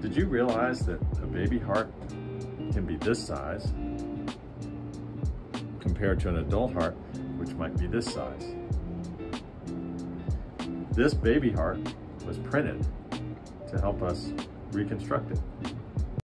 Did you realize that a baby heart can be this size compared to an adult heart, which might be this size? This baby heart was printed to help us reconstruct it.